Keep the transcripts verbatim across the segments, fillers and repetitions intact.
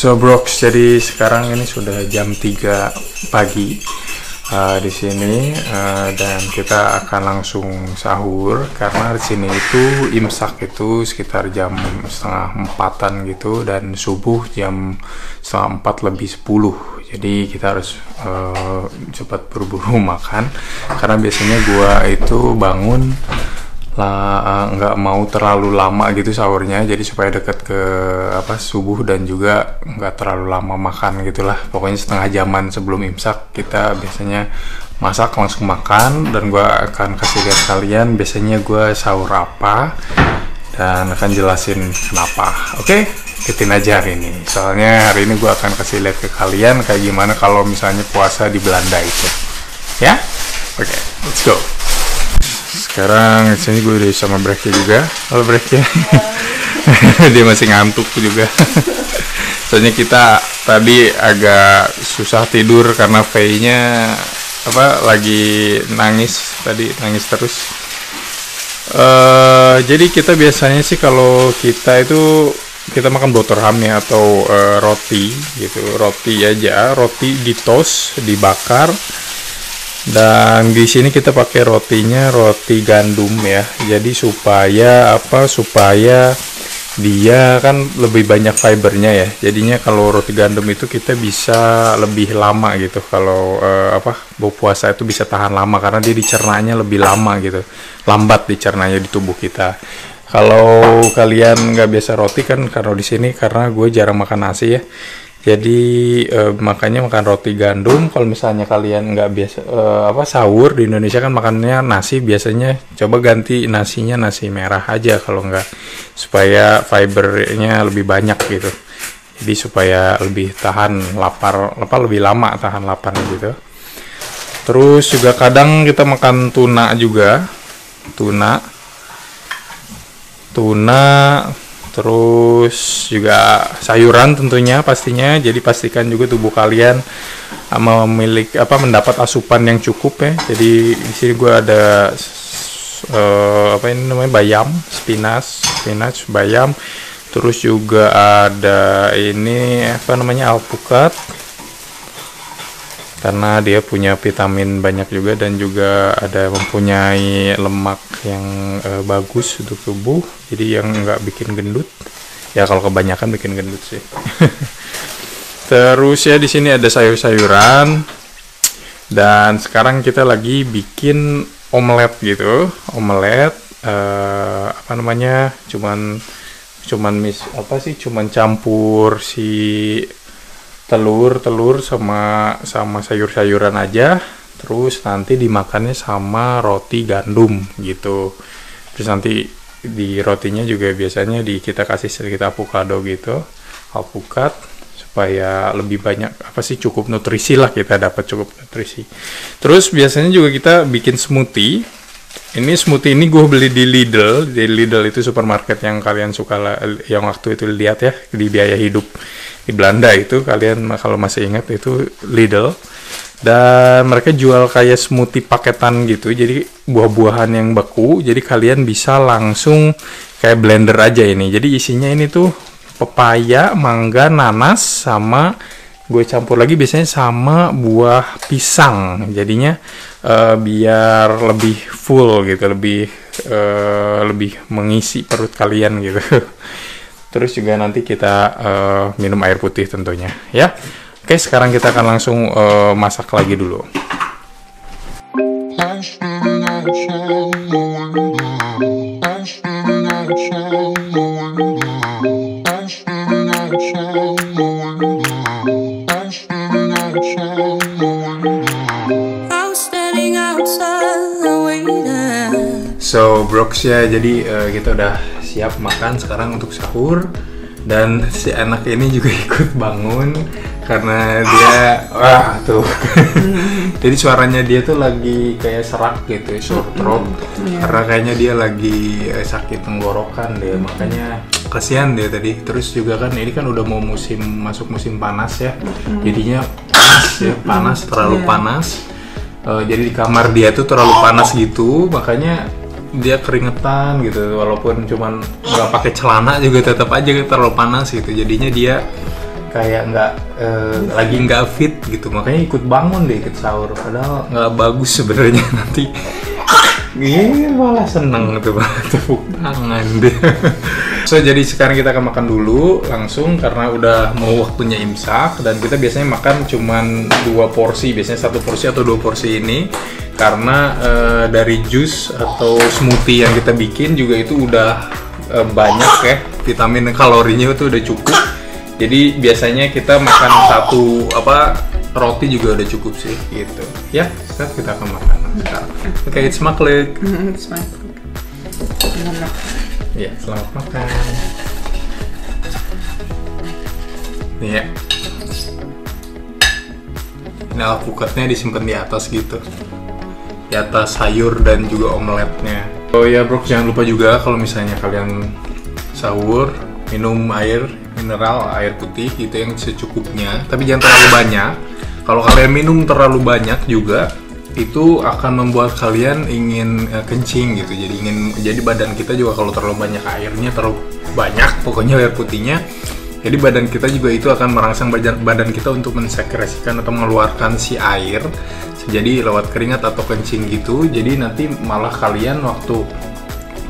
So Brok, jadi sekarang ini sudah jam tiga pagi uh, di sini uh, dan kita akan langsung sahur karena di sini itu imsak itu sekitar jam setengah empatan gitu dan subuh jam setengah empat lebih sepuluh. Jadi kita harus uh, cepat buru-buru makan karena biasanya gua itu bangun lah nggak uh, mau terlalu lama gitu sahurnya, jadi supaya dekat ke apa subuh dan juga nggak terlalu lama makan gitulah. Pokoknya setengah jaman sebelum imsak kita biasanya masak langsung makan, dan gua akan kasih lihat kalian biasanya gua sahur apa dan akan jelasin kenapa. Oke, okay? Ikutin aja hari ini, soalnya hari ini gue akan kasih lihat ke kalian kayak gimana kalau misalnya puasa di Belanda itu ya. Oke, okay, let's go. Sekarang disini gue udah sama Broknya juga. Halo Broknya. Dia masih ngantuk juga. Soalnya kita tadi agak susah tidur karena V-nya apa lagi nangis tadi, nangis terus. Uh, jadi kita biasanya sih kalau kita itu kita makan boterham ya, atau uh, roti gitu, roti aja, roti di toast, dibakar. Dan di sini kita pakai rotinya roti gandum ya. Jadi supaya apa? Supaya dia kan lebih banyak fibernya ya. Jadinya kalau roti gandum itu kita bisa lebih lama gitu. Kalau uh, apa? Buka puasa itu bisa tahan lama karena dia dicernanya lebih lama gitu. Lambat dicernanya di tubuh kita. Kalau kalian nggak biasa roti kan, karena di sini karena gue jarang makan nasi ya, jadi eh, makanya makan roti gandum. Kalau misalnya kalian nggak biasa eh, apa sahur di Indonesia kan makannya nasi biasanya, coba ganti nasinya nasi merah aja kalau nggak, supaya fibernya lebih banyak gitu. Jadi supaya lebih tahan lapar, apa lebih lama tahan lapar gitu. Terus juga kadang kita makan tuna juga, tuna. Tuna, terus juga sayuran tentunya pastinya. Jadi pastikan juga tubuh kalian memiliki apa mendapat asupan yang cukup ya. Jadi di sini gue ada uh, apa ini namanya bayam, spinach, spinach, bayam. Terus juga ada ini apa namanya alpukat, karena dia punya vitamin banyak juga dan juga ada mempunyai lemak yang e, bagus untuk tubuh, jadi yang nggak bikin gendut ya, kalau kebanyakan bikin gendut sih. Terus ya di sini ada sayur-sayuran, dan sekarang kita lagi bikin omelet gitu, omelet e, apa namanya cuman cuman mis apa sih cuman campur si telur-telur sama sama sayur-sayuran aja, terus nanti dimakannya sama roti gandum gitu. Terus nanti di rotinya juga biasanya di kita kasih sedikit avocado gitu, alpukat, supaya lebih banyak apa sih cukup nutrisi lah, kita dapat cukup nutrisi. Terus biasanya juga kita bikin smoothie. Ini smoothie ini gue beli di Lidl. Di Lidl itu supermarket yang kalian suka lah, yang waktu itu lihat ya di biaya hidup di Belanda itu, kalian kalau masih ingat itu Lidl. Dan mereka jual kayak smoothie paketan gitu, jadi buah-buahan yang beku, jadi kalian bisa langsung kayak blender aja ini. Jadi isinya ini tuh pepaya, mangga, nanas, sama gue campur lagi biasanya sama buah pisang, jadinya uh, biar lebih full gitu, lebih uh, lebih mengisi perut kalian gitu. Terus juga nanti kita uh, minum air putih tentunya ya. Oke, sekarang kita akan langsung uh, masak lagi dulu. So Broks ya, jadi uh, kita udah siap makan sekarang untuk sahur, dan si anak ini juga ikut bangun karena dia wah tuh. Jadi suaranya dia tuh lagi kayak serak gitu, sore throat, karena kayaknya dia lagi eh, sakit tenggorokan deh, makanya kasihan dia tadi. Terus juga kan ini kan udah mau musim masuk musim panas ya, jadinya panas ya, panas terlalu panas. Uh, jadi di kamar dia tuh terlalu panas gitu, makanya dia keringetan gitu, walaupun cuman nggak pakai celana juga tetap aja terlalu panas gitu. Jadinya dia kayak nggak e, lagi nggak fit gitu, makanya ikut bangun deh ikut sahur, padahal nggak bagus sebenarnya nanti. Iya malah seneng tuh tepuk tangan deh. So jadi sekarang kita akan makan dulu langsung karena udah mau waktunya imsak, dan kita biasanya makan cuman dua porsi, biasanya satu porsi atau dua porsi ini, karena e, dari jus atau smoothie yang kita bikin juga itu udah e, banyak ya vitamin kalorinya itu udah cukup. Jadi biasanya kita makan satu apa roti juga udah cukup sih gitu. Ya, sekarang kita akan makan sekarang. Oke, okay, it's maklik. It's maklik. Ya, selamat makan. Nih ya. Ini alpukatnya disimpan di atas gitu. Di atas sayur dan juga omeletnya. Oh ya, Brok, jangan lupa juga kalau misalnya kalian sahur minum air mineral, air putih itu yang secukupnya, tapi jangan terlalu banyak. Kalau kalian minum terlalu banyak juga itu akan membuat kalian ingin uh, kencing gitu, jadi ingin jadi badan kita juga kalau terlalu banyak airnya, terlalu banyak pokoknya air putihnya, jadi badan kita juga itu akan merangsang badan, badan kita untuk mensekresikan atau mengeluarkan si air jadi lewat keringat atau kencing gitu. Jadi nanti malah kalian waktu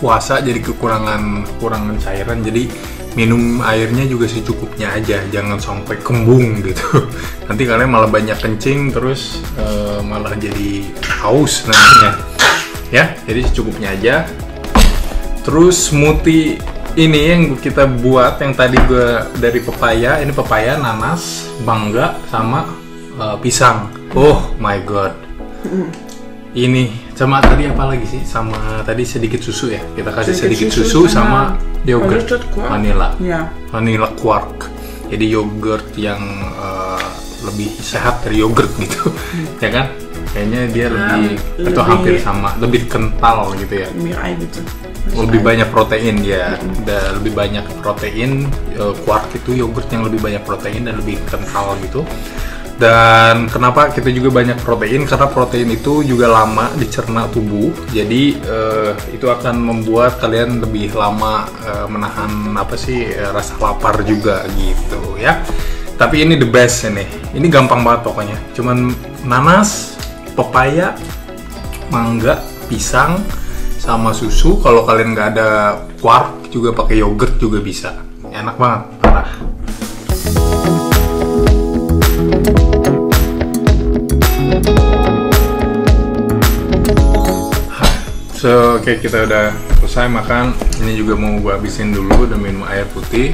puasa jadi kekurangan kekurangan cairan, jadi minum airnya juga secukupnya aja, jangan sampai kembung gitu. Nanti kalian malah banyak kencing terus uh, malah jadi haus nantinya. Ya, jadi secukupnya aja. Terus smoothie ini yang kita buat yang tadi gue dari pepaya, ini pepaya, nanas, mangga sama uh, pisang. Oh my god. Ini sama tadi apa lagi sih? Sama tadi sedikit susu ya. Kita kasih sedikit, sedikit susu, susu sama yogurt vanilla. Ya. Vanilla quark. Jadi yogurt yang uh, lebih sehat dari yogurt gitu. Hmm. Ya kan? Kayaknya dia nah, lebih, lebih atau hampir sama, lebih kental gitu ya. Lebih air gitu. Lebih banyak protein ya. Hmm. Dan lebih banyak protein, uh, quark itu yogurt yang lebih banyak protein dan lebih kental gitu. Dan kenapa kita juga banyak protein? Karena protein itu juga lama dicerna tubuh, jadi eh, itu akan membuat kalian lebih lama eh, menahan apa sih eh, rasa lapar juga gitu ya. Tapi ini the best ini, ini gampang banget pokoknya. Cuman nanas, pepaya, mangga, pisang, sama susu. Kalau kalian nggak ada quark juga pakai yogurt juga bisa. Enak banget, parah. So, oke okay, kita udah selesai makan. Ini juga mau gue habisin dulu dan minum air putih.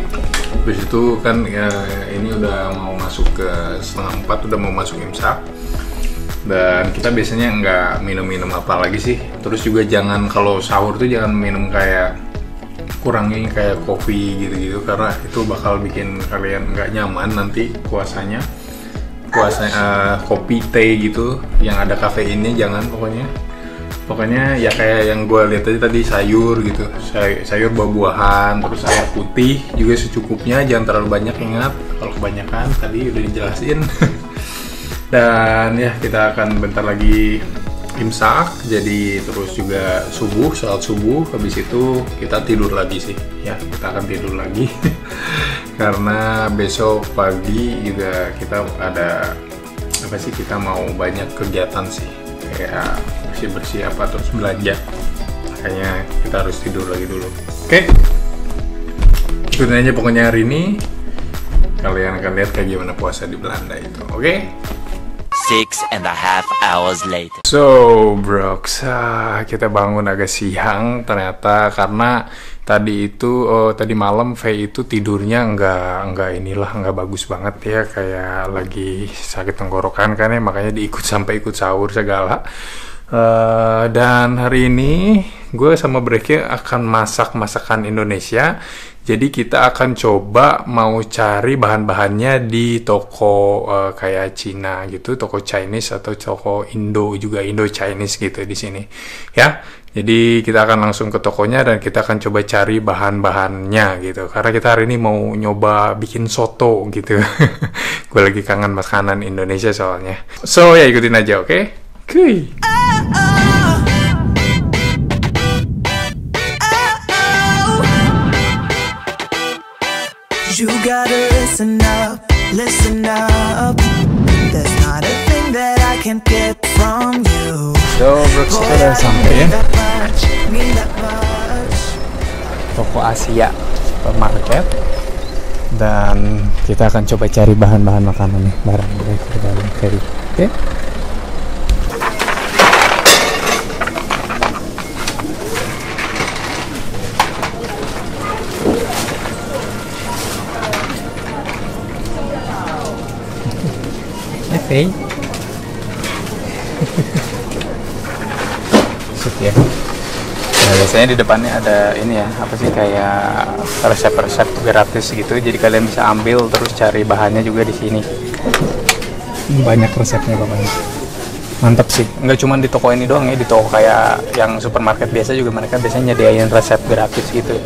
Habis itu kan ya, ini udah mau masuk ke setengah empat, udah mau masuk imsak. Dan kita biasanya nggak minum-minum apa lagi sih. Terus juga jangan kalau sahur tuh jangan minum kayak kurangin kayak kopi gitu-gitu, karena itu bakal bikin kalian nggak nyaman nanti puasanya. Puasa uh, kopi, teh gitu yang ada kafeinnya jangan pokoknya. Pokoknya ya kayak yang gue lihat tadi tadi sayur gitu, Say sayur buah-buahan, terus air putih juga secukupnya, jangan terlalu banyak, ingat kalau kebanyakan tadi udah dijelasin. Dan ya kita akan bentar lagi imsak, jadi terus juga subuh, sholat subuh, habis itu kita tidur lagi sih ya, kita akan tidur lagi. Karena besok pagi juga kita ada apa sih, kita mau banyak kegiatan sih kayak bersih-bersih apa, terus belanja, makanya kita harus tidur lagi dulu. Oke, ikutin aja pokoknya hari ini, kalian akan lihat kayak gimana puasa di Belanda itu. Oke, six and a half hours later. So Broks, kita bangun agak siang ternyata, karena tadi itu oh, tadi malam V itu tidurnya nggak nggak inilah nggak bagus banget ya, kayak lagi sakit tenggorokan kan ya, makanya diikut sampai ikut sahur segala. Uh, dan hari ini gue sama Breknya akan masak masakan Indonesia. Jadi kita akan coba mau cari bahan-bahannya di toko uh, kayak Cina gitu, toko Chinese atau toko Indo juga, Indo Chinese gitu di sini ya. Jadi kita akan langsung ke tokonya dan kita akan coba cari bahan-bahannya gitu, karena kita hari ini mau nyoba bikin soto gitu. Gue lagi kangen makanan Indonesia soalnya. So ya ikutin aja, oke? Okay? Kuy. You gotta listen up. Listen up, there's not a thing that I can get from you. So, Brok sudah sampai ya. Toko Asia supermarket, dan kita akan coba cari bahan-bahan makanan nih, barang barang carry. Oke. Oke. Sip ya. Nah, biasanya di depannya ada ini ya, apa sih kayak resep-resep gratis gitu. Jadi kalian bisa ambil terus cari bahannya juga di sini. Banyak resepnya Bapak. Mantap sih. Enggak cuma di toko ini doang ya, di toko kayak yang supermarket biasa juga mereka biasanya nyediain resep gratis gitu.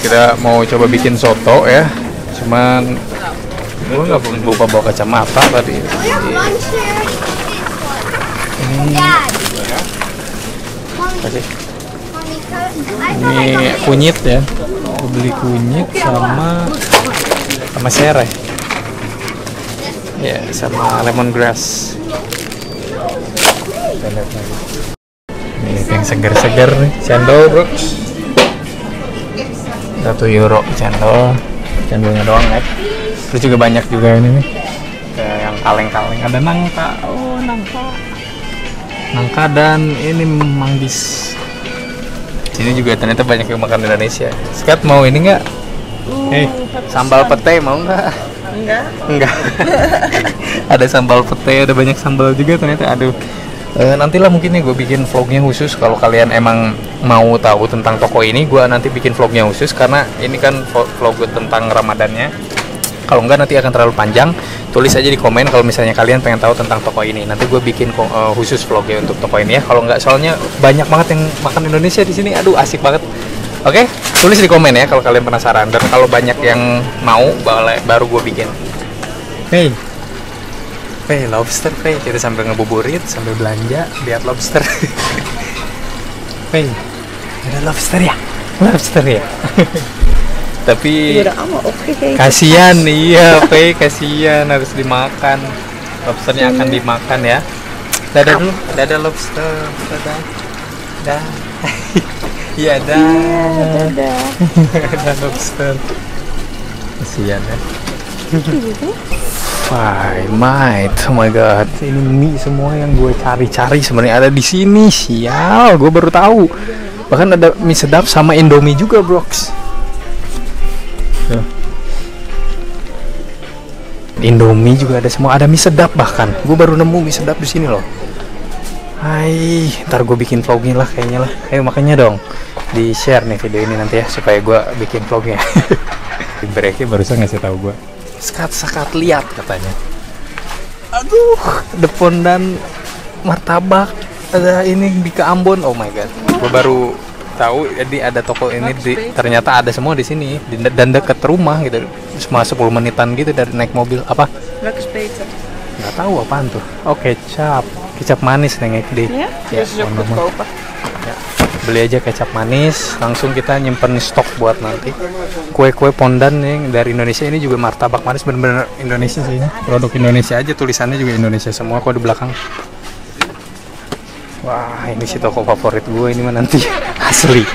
Kita mau coba bikin soto ya. Cuman gue nggak lupa bawa kacamata tadi. Ini apa sih? Ini kunyit ya. Gue beli kunyit sama sama serai. Ya, sama lemongrass. Ini yang segar-segar nih, cendol Bro. Satu euro cendol. Cendolnya doang ya. Terus juga banyak juga ini nih. Kayak yang kaleng-kaleng, ada nangka. Oh, nangka. Nangka dan ini manggis. Ini juga ternyata banyak yang makan Indonesia. Skat mau ini enggak? Uh, eh, sambal pete mau enggak? Enggak. Enggak. Ada sambal pete, ada banyak sambal juga ternyata. Aduh. E, nantilah mungkin ya gue bikin vlognya khusus kalau kalian emang mau tahu tentang toko ini. Gue nanti bikin vlognya khusus karena ini kan vlog gue tentang Ramadannya. Kalau enggak nanti akan terlalu panjang. Tulis aja di komen kalau misalnya kalian pengen tahu tentang toko ini. Nanti gue bikin uh, khusus vlognya untuk toko ini ya. Kalau enggak soalnya banyak banget yang makan Indonesia di sini. Aduh asik banget. Oke, tulis di komen ya kalau kalian penasaran. Dan kalau banyak yang mau baru gue bikin. Hey. Pay lobster, pay kita sambil ngebuburit, sambil belanja lihat lobster. Pay ada lobster ya, lobster ya. Tapi kasihan, iya pay kasihan harus dimakan. Lobsternya akan dimakan ya. Dadah dulu, dadah lobster, dadah, dah. Iya dah, dadah lobster. Kasihan ya. My mate, oh my god, ini mie semua yang gue cari-cari sebenarnya ada di sini. Sial, gue baru tahu. Bahkan ada mie sedap sama Indomie juga, Brox. Indomie juga ada semua, ada mie sedap bahkan. Gue baru nemu mie sedap di sini loh. Hai, ntar gue bikin vlognya lah kayaknya lah. Ayo makanya dong di share nih video ini nanti ya supaya gue bikin vlognya. Breaknya barusan ngasih tahu gue. Sekat-sekat lihat katanya. Aduh, depan dan martabak ada ini di Ambon. Oh my god. Gue baru tahu jadi ada toko ini di, ternyata ada semua di sini dan dekat rumah gitu. Cuma sepuluh menitan gitu dari naik mobil apa? Nggak tahu apaan tuh. Oh, kecap. Kecap manis yang gede. Ya, ya, ya. Beli aja kecap manis, langsung kita nyimpen stok buat nanti. Kue-kue pondan yang dari Indonesia ini juga martabak manis bener-bener Indonesia sih ini. Produk Indonesia aja, tulisannya juga Indonesia semua kok di belakang. Wah, ini sih toko favorit gue ini mah nanti asli.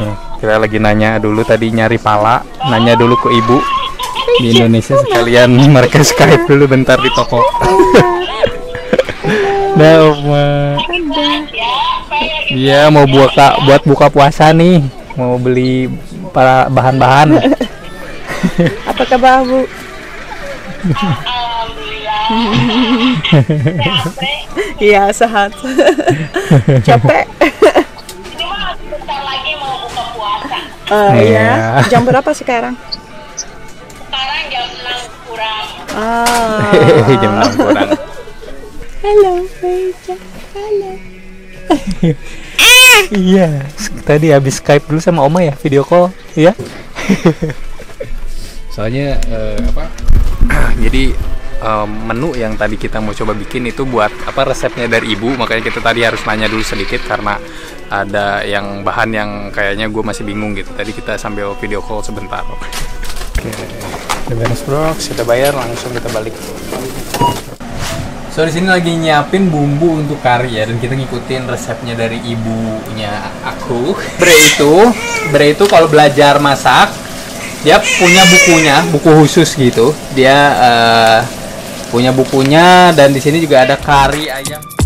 Nah, kita lagi nanya dulu tadi nyari pala, nanya dulu ke ibu di Indonesia sekalian mereka Skype dulu bentar di toko. Dah, Oma. Iya mau buka buat buka puasa nih, mau beli para bahan-bahan. Apa kabar Bu? Iya sehat. Capek. Ini mah bentar lagi mau buka puasa. Uh, iya. Yeah. Jam berapa sekarang? Sekarang jam enam kurang. Ah. Jam enam kurang. Halo, Feja. Halo. Iya, tadi habis Skype dulu sama Oma ya, video call, ya. Soalnya uh, apa? Jadi uh, menu yang tadi kita mau coba bikin itu buat apa resepnya dari ibu, makanya kita tadi harus nanya dulu sedikit karena ada yang bahan yang kayaknya gue masih bingung gitu. Tadi kita sambil video call sebentar. Oke, okay. Beres Brok, kita bayar langsung kita balik. So di sini lagi nyiapin bumbu untuk kari ya, dan kita ngikutin resepnya dari ibunya aku. Bre itu, Bre itu kalau belajar masak dia punya bukunya, buku khusus gitu. Dia uh, punya bukunya, dan di sini juga ada kari ayam.